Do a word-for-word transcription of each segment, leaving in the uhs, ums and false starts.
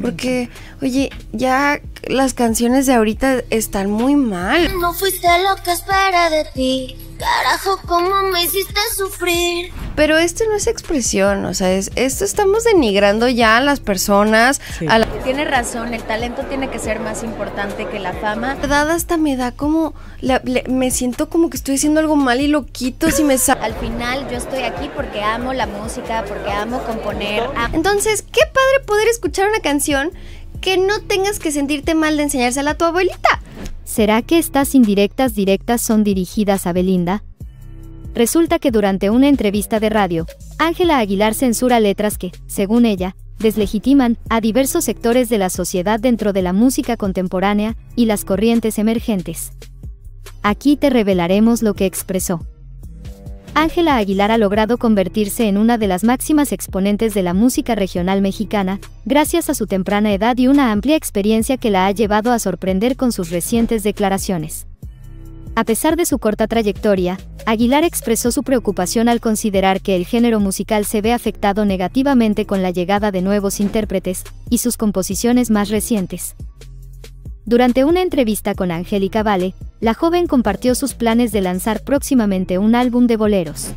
Porque, oye, ya las canciones de ahorita están muy mal. No fuiste lo que esperé de ti. Carajo, cómo me hiciste sufrir. Pero esto no es expresión, o sea, es, esto estamos denigrando ya a las personas. Sí. A la... Tiene razón, el talento tiene que ser más importante que la fama. La verdad hasta me da como, la, le, me siento como que estoy haciendo algo mal y lo quito si me sale. Al final yo estoy aquí porque amo la música, porque amo componer. Entonces, qué padre poder escuchar una canción que no tengas que sentirte mal de enseñársela a tu abuelita. ¿Será que estas indirectas directas son dirigidas a Belinda? Resulta que durante una entrevista de radio, Ángela Aguilar censura letras que, según ella, deslegitiman a diversos sectores de la sociedad dentro de la música contemporánea y las corrientes emergentes. Aquí te revelaremos lo que expresó. Ángela Aguilar ha logrado convertirse en una de las máximas exponentes de la música regional mexicana, gracias a su temprana edad y una amplia experiencia que la ha llevado a sorprender con sus recientes declaraciones. A pesar de su corta trayectoria, Aguilar expresó su preocupación al considerar que el género musical se ve afectado negativamente con la llegada de nuevos intérpretes y sus composiciones más recientes. Durante una entrevista con Angélica Vale, la joven compartió sus planes de lanzar próximamente un álbum de boleros.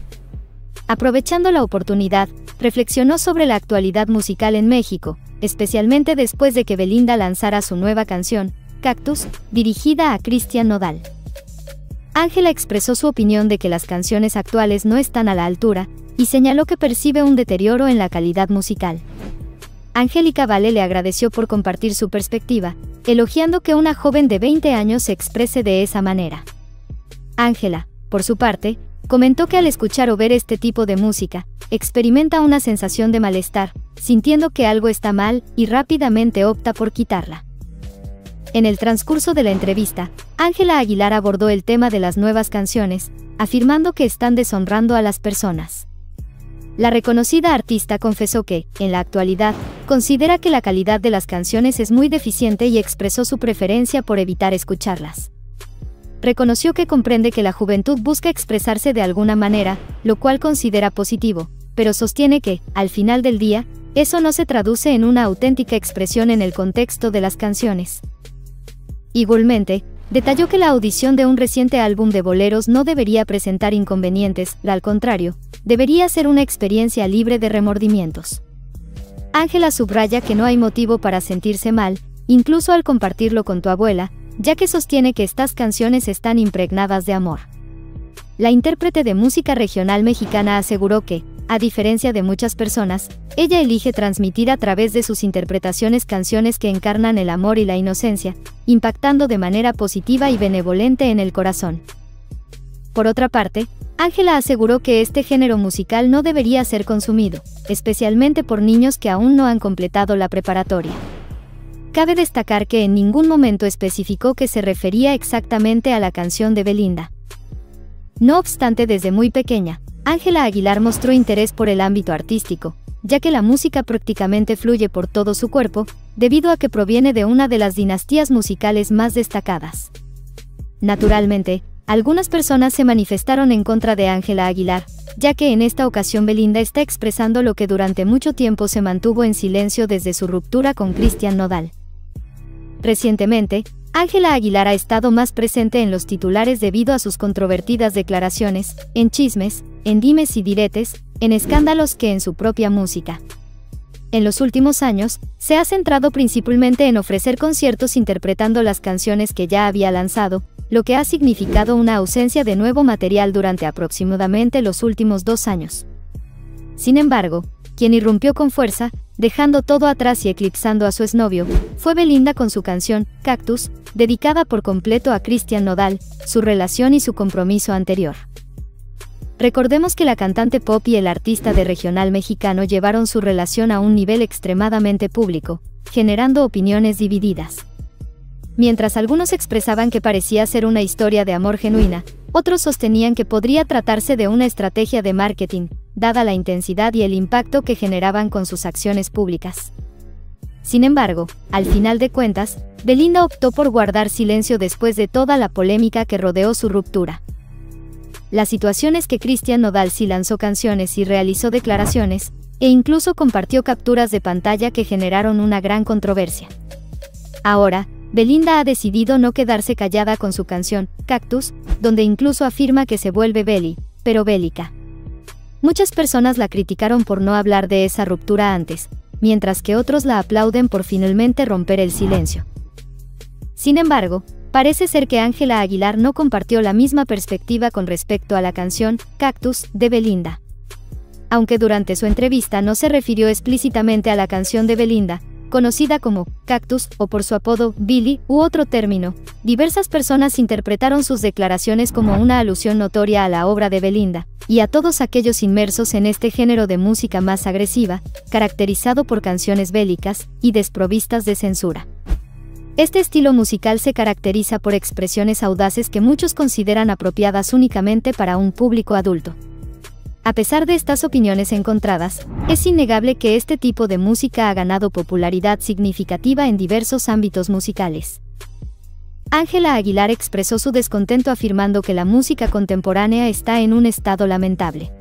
Aprovechando la oportunidad, reflexionó sobre la actualidad musical en México, especialmente después de que Belinda lanzara su nueva canción, Cactus, dirigida a Cristian Nodal. Ángela expresó su opinión de que las canciones actuales no están a la altura, y señaló que percibe un deterioro en la calidad musical. Angélica Vale le agradeció por compartir su perspectiva, elogiando que una joven de veinte años se exprese de esa manera. Ángela, por su parte, comentó que al escuchar o ver este tipo de música, experimenta una sensación de malestar, sintiendo que algo está mal y rápidamente opta por quitarla. En el transcurso de la entrevista, Ángela Aguilar abordó el tema de las nuevas canciones, afirmando que están deshonrando a las personas. La reconocida artista confesó que, en la actualidad, considera que la calidad de las canciones es muy deficiente y expresó su preferencia por evitar escucharlas. Reconoció que comprende que la juventud busca expresarse de alguna manera, lo cual considera positivo, pero sostiene que, al final del día, eso no se traduce en una auténtica expresión en el contexto de las canciones. Igualmente, detalló que la audición de un reciente álbum de boleros no debería presentar inconvenientes, al contrario, debería ser una experiencia libre de remordimientos. Ángela subraya que no hay motivo para sentirse mal, incluso al compartirlo con tu abuela, ya que sostiene que estas canciones están impregnadas de amor. La intérprete de música regional mexicana aseguró que, a diferencia de muchas personas, ella elige transmitir a través de sus interpretaciones canciones que encarnan el amor y la inocencia, impactando de manera positiva y benevolente en el corazón. Por otra parte, Ángela aseguró que este género musical no debería ser consumido, especialmente por niños que aún no han completado la preparatoria. Cabe destacar que en ningún momento especificó que se refería exactamente a la canción de Belinda. No obstante, desde muy pequeña, Ángela Aguilar mostró interés por el ámbito artístico, ya que la música prácticamente fluye por todo su cuerpo, debido a que proviene de una de las dinastías musicales más destacadas. Naturalmente, algunas personas se manifestaron en contra de Ángela Aguilar, ya que en esta ocasión Belinda está expresando lo que durante mucho tiempo se mantuvo en silencio desde su ruptura con Cristian Nodal. Recientemente, Ángela Aguilar ha estado más presente en los titulares debido a sus controvertidas declaraciones, en chismes, en dimes y diretes, en escándalos que en su propia música. En los últimos años, se ha centrado principalmente en ofrecer conciertos interpretando las canciones que ya había lanzado, lo que ha significado una ausencia de nuevo material durante aproximadamente los últimos dos años. Sin embargo, quien irrumpió con fuerza, dejando todo atrás y eclipsando a su exnovio, fue Belinda con su canción, Cactus, dedicada por completo a Cristian Nodal, su relación y su compromiso anterior. Recordemos que la cantante pop y el artista de regional mexicano llevaron su relación a un nivel extremadamente público, generando opiniones divididas. Mientras algunos expresaban que parecía ser una historia de amor genuina, otros sostenían que podría tratarse de una estrategia de marketing, dada la intensidad y el impacto que generaban con sus acciones públicas. Sin embargo, al final de cuentas, Belinda optó por guardar silencio después de toda la polémica que rodeó su ruptura. La situación es que Cristian Nodal sí lanzó canciones y realizó declaraciones, e incluso compartió capturas de pantalla que generaron una gran controversia. Ahora, Belinda ha decidido no quedarse callada con su canción, Cactus, donde incluso afirma que se vuelve Beli, pero bélica. Muchas personas la criticaron por no hablar de esa ruptura antes, mientras que otros la aplauden por finalmente romper el silencio. Sin embargo, parece ser que Ángela Aguilar no compartió la misma perspectiva con respecto a la canción, Cactus, de Belinda. Aunque durante su entrevista no se refirió explícitamente a la canción de Belinda, conocida como Cactus o por su apodo Billy u otro término, diversas personas interpretaron sus declaraciones como una alusión notoria a la obra de Belinda y a todos aquellos inmersos en este género de música más agresiva, caracterizado por canciones bélicas y desprovistas de censura. Este estilo musical se caracteriza por expresiones audaces que muchos consideran apropiadas únicamente para un público adulto. A pesar de estas opiniones encontradas, es innegable que este tipo de música ha ganado popularidad significativa en diversos ámbitos musicales. Ángela Aguilar expresó su descontento afirmando que la música contemporánea está en un estado lamentable.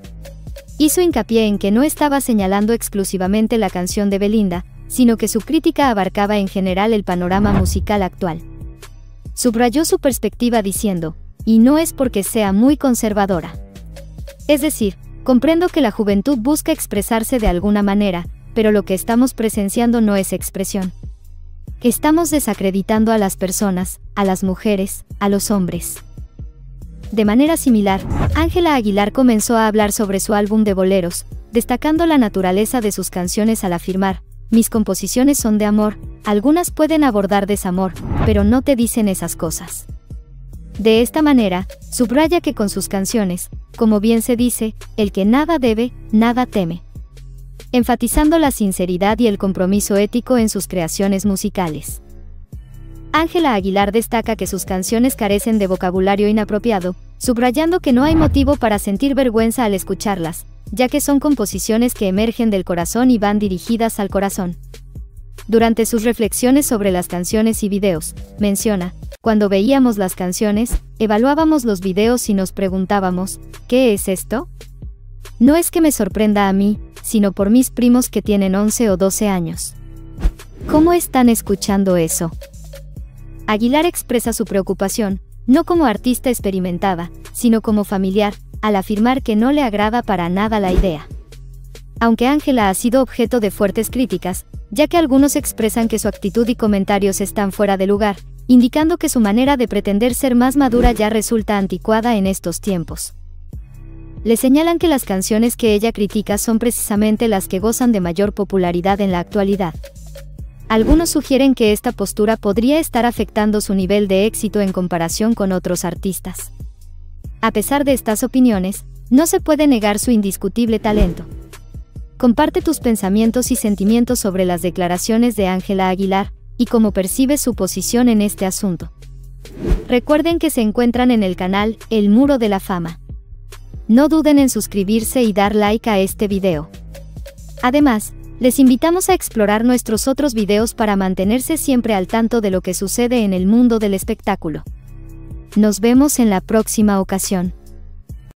Hizo hincapié en que no estaba señalando exclusivamente la canción de Belinda, sino que su crítica abarcaba en general el panorama musical actual. Subrayó su perspectiva diciendo, "Y no es porque sea muy conservadora. Es decir, comprendo que la juventud busca expresarse de alguna manera, pero lo que estamos presenciando no es expresión. Estamos desacreditando a las personas, a las mujeres, a los hombres". De manera similar, Ángela Aguilar comenzó a hablar sobre su álbum de boleros, destacando la naturaleza de sus canciones al afirmar, "Mis composiciones son de amor, algunas pueden abordar desamor, pero no te dicen esas cosas". De esta manera, subraya que con sus canciones, como bien se dice, el que nada debe, nada teme, enfatizando la sinceridad y el compromiso ético en sus creaciones musicales. Ángela Aguilar destaca que sus canciones carecen de vocabulario inapropiado, subrayando que no hay motivo para sentir vergüenza al escucharlas, ya que son composiciones que emergen del corazón y van dirigidas al corazón. Durante sus reflexiones sobre las canciones y videos, menciona, "Cuando veíamos las canciones, evaluábamos los videos y nos preguntábamos, ¿qué es esto? No es que me sorprenda a mí, sino por mis primos que tienen once o doce años. ¿Cómo están escuchando eso?". Aguilar expresa su preocupación, no como artista experimentada, sino como familiar, al afirmar que no le agrada para nada la idea. Aunque Ángela ha sido objeto de fuertes críticas, ya que algunos expresan que su actitud y comentarios están fuera de lugar, indicando que su manera de pretender ser más madura ya resulta anticuada en estos tiempos. Le señalan que las canciones que ella critica son precisamente las que gozan de mayor popularidad en la actualidad. Algunos sugieren que esta postura podría estar afectando su nivel de éxito en comparación con otros artistas. A pesar de estas opiniones, no se puede negar su indiscutible talento. Comparte tus pensamientos y sentimientos sobre las declaraciones de Ángela Aguilar y cómo percibe su posición en este asunto. Recuerden que se encuentran en el canal El Muro de la Fama. No duden en suscribirse y dar like a este video. Además, les invitamos a explorar nuestros otros videos para mantenerse siempre al tanto de lo que sucede en el mundo del espectáculo. Nos vemos en la próxima ocasión.